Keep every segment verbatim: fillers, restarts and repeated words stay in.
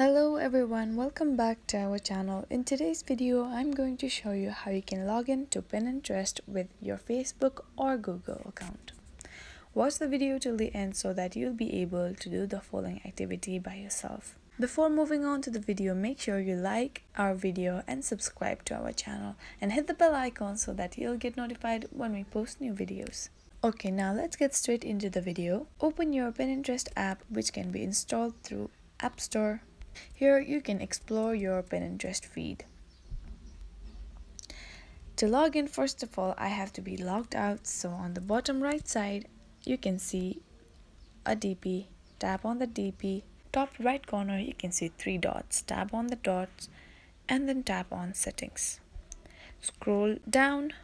Hello everyone, welcome back to our channel. In today's video, I'm going to show you how you can log in to Pinterest with your Facebook or Google account. Watch the video till the end so that you'll be able to do the following activity by yourself. Before moving on to the video, make sure you like our video and subscribe to our channel and hit the bell icon so that you'll get notified when we post new videos. Okay, now let's get straight into the video. Open your Pinterest app, which can be installed through App Store. Here you can explore your Pinterest feed. To log in, first of all, I have to be logged out. So on the bottom right side, you can see a D P. Tap on the D P. Top right corner, you can see three dots. Tap on the dots and then tap on settings. Scroll down.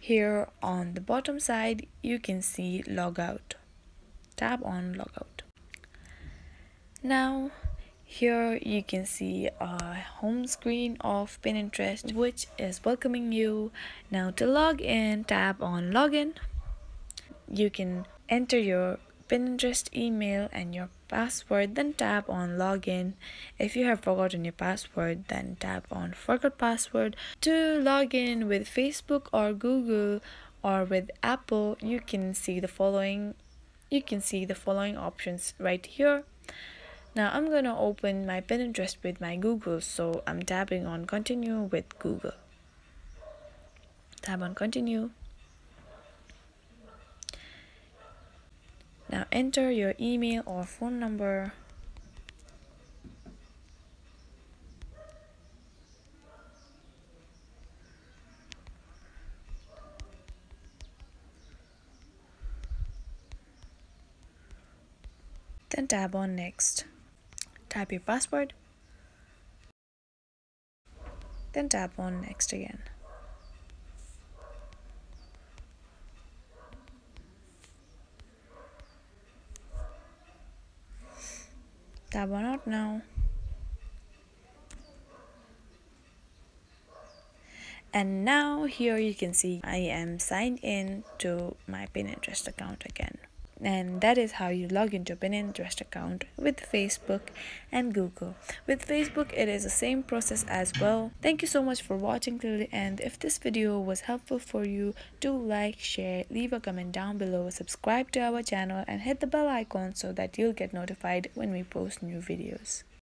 Here on the bottom side, you can see logout. Tap on logout. Now here you can see a home screen of Pinterest, which is welcoming you. Now to log in, tap on login. You can enter your Pinterest email and your password, then tap on login. If you have forgotten your password, then tap on forgot password. To log in with Facebook or Google or with Apple, you can see the following you can see the following options right here. Now I'm gonna open my Pinterest with my Google, so I'm tapping on continue with Google. Tap on continue. Now enter your email or phone number. Then tap on next. Tap your password. Then tap on next again. Tap on out now. And now here you can see I am signed in to my Pinterest account again. And that is how you log into a Pinterest account with Facebook and Google. With Facebook, it is the same process as well. Thank you so much for watching till the end. If this video was helpful for you, do like, share, leave a comment down below, subscribe to our channel and hit the bell icon so that you'll get notified when we post new videos.